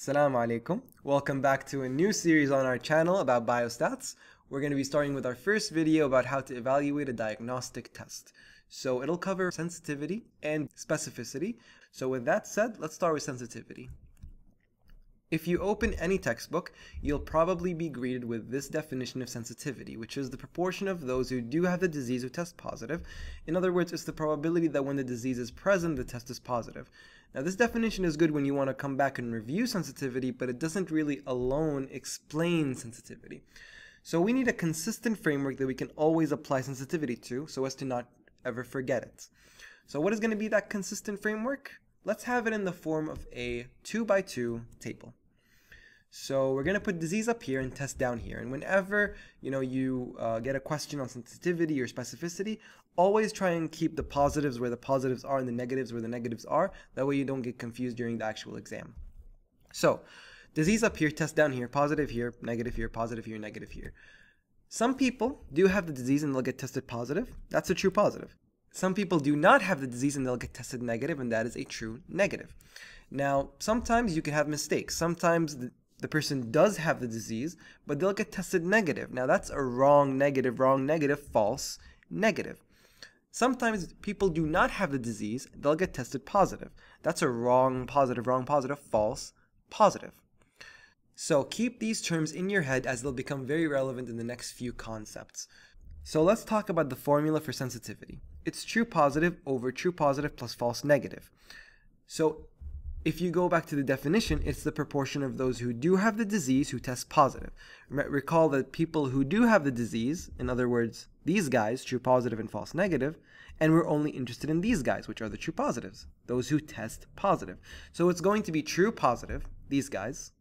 Assalamu alaikum. Welcome back to a new series on our channel about biostats. We're going to be starting with our first video about how to evaluate a diagnostic test. So it'll cover sensitivity and specificity. So with that said, let's start with sensitivity. If you open any textbook, you'll probably be greeted with this definition of sensitivity, which is the proportion of those who do have the disease who test positive. In other words, it's the probability that when the disease is present, the test is positive. Now, this definition is good when you want to come back and review sensitivity, but it doesn't really alone explain sensitivity. So we need a consistent framework that we can always apply sensitivity to so as to not ever forget it. So what is going to be that consistent framework? Let's have it in the form of a 2x2 table. So we're going to put disease up here and test down here. And whenever you get a question on sensitivity or specificity, always try and keep the positives where the positives are and the negatives where the negatives are. That way you don't get confused during the actual exam. So disease up here, test down here, positive here, negative here, positive here, negative here. Some people do have the disease and they'll get tested positive. That's a true positive. Some people do not have the disease and they'll get tested negative, and that is a true negative. Now, sometimes you can have mistakes. Sometimes the person does have the disease, but they'll get tested negative. Now, that's a wrong negative, false negative. Sometimes people do not have the disease, they'll get tested positive. That's a wrong positive, false positive. So keep these terms in your head as they'll become very relevant in the next few concepts. So let's talk about the formula for sensitivity. It's true positive over true positive plus false negative. So if you go back to the definition, it's the proportion of those who do have the disease who test positive. Recall that people who do have the disease, in other words, these guys, true positive and false negative, and we're only interested in these guys, which are the true positives, those who test positive. So it's going to be true positive, these guys,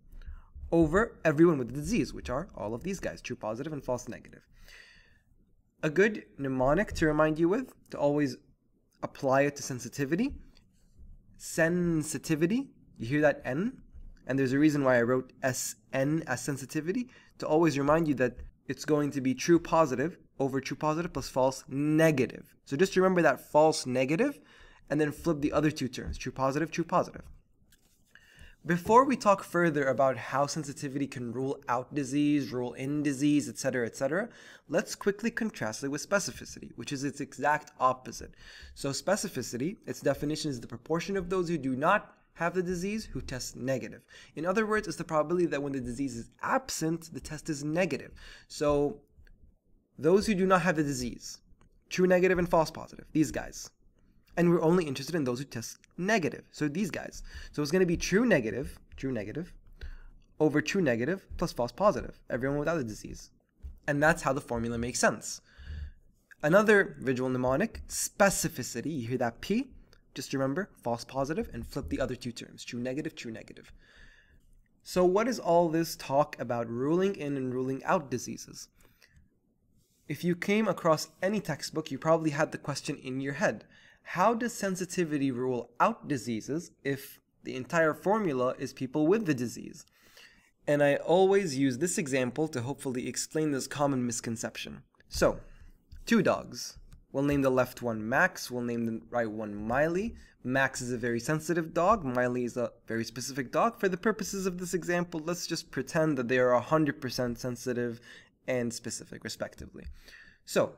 over everyone with the disease, which are all of these guys, true positive and false negative. A good mnemonic to remind you with, to always apply it to sensitivity. Sensitivity, you hear that N? And there's a reason why I wrote SN as sensitivity, to always remind you that it's going to be true positive over true positive plus false negative. So just remember that false negative and then flip the other two terms, true positive, true positive. Before we talk further about how sensitivity can rule out disease, rule in disease, etc., let's quickly contrast it with specificity, which is its exact opposite. So specificity, its definition is the proportion of those who do not have the disease who test negative. In other words, it's the probability that when the disease is absent, the test is negative. So those who do not have the disease, true negative and false positive, these guys. And we're only interested in those who test negative, so these guys. So it's going to be true negative, over true negative plus false positive, everyone without the disease. And that's how the formula makes sense. Another visual mnemonic, specificity, you hear that P? Just remember, false positive, and flip the other two terms, true negative, true negative. So what is all this talk about ruling in and ruling out diseases? If you came across any textbook, you probably had the question in your head. How does sensitivity rule out diseases if the entire formula is people with the disease? And I always use this example to hopefully explain this common misconception. So, two dogs. We'll name the left one Max, we'll name the right one Miley. Max is a very sensitive dog, Miley is a very specific dog. For the purposes of this example, let's just pretend that they are 100% sensitive and specific, respectively. So,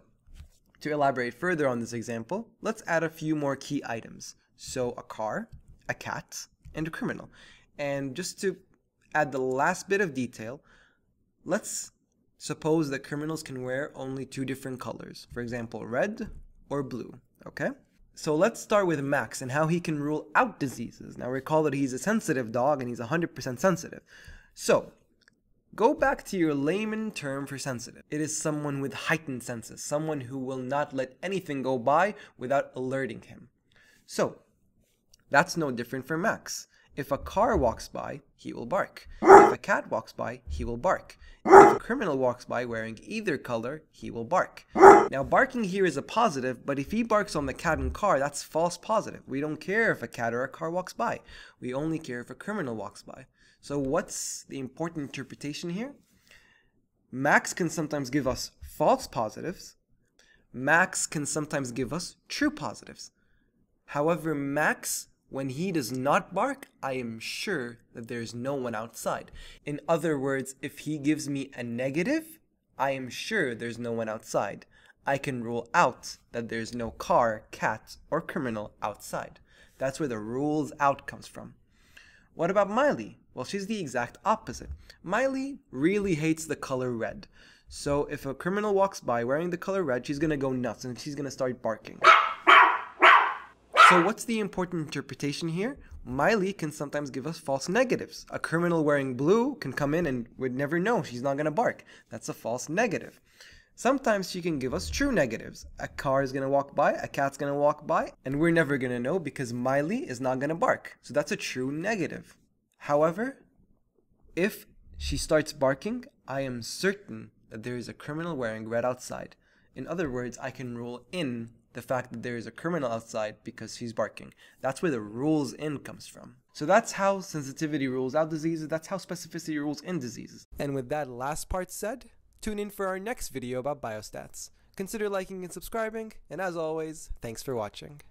to elaborate further on this example, let's add a few more key items. So a car, a cat, and a criminal. And just to add the last bit of detail, let's suppose that criminals can wear only two different colors. For example, red or blue, okay? So let's start with Max and how he can rule out diseases. Now recall that he's a sensitive dog and he's 100% sensitive. So, go back to your layman term for sensitive. It is someone with heightened senses, someone who will not let anything go by without alerting him. So, that's no different for Max. If a car walks by, he will bark. If a cat walks by, he will bark. If a criminal walks by wearing either color, he will bark. Now, barking here is a positive, but if he barks on the cat and car, that's false positive. We don't care if a cat or a car walks by. We only care if a criminal walks by. So what's the important interpretation here? Max can sometimes give us false positives. Max can sometimes give us true positives. However, Max When he does not bark, I am sure that there is no one outside. In other words, if he gives me a negative, I am sure there's no one outside. I can rule out that there's no car, cat, or criminal outside. That's where the rules out comes from. What about Miley? Well, she's the exact opposite. Miley really hates the color red. So if a criminal walks by wearing the color red, she's gonna go nuts and she's gonna start barking. So what's the important interpretation here? Miley can sometimes give us false negatives. A criminal wearing blue can come in and we'd never know, she's not gonna bark. That's a false negative. Sometimes she can give us true negatives. A car is gonna walk by, a cat's gonna walk by, and we're never gonna know because Miley is not gonna bark. So that's a true negative. However, if she starts barking, I am certain that there is a criminal wearing red outside. In other words, I can rule in the fact that there is a criminal outside because he's barking. That's where the rules in comes from. So that's how sensitivity rules out diseases, that's how specificity rules in diseases. And with that last part said, tune in for our next video about biostats. Consider liking and subscribing, and as always, thanks for watching.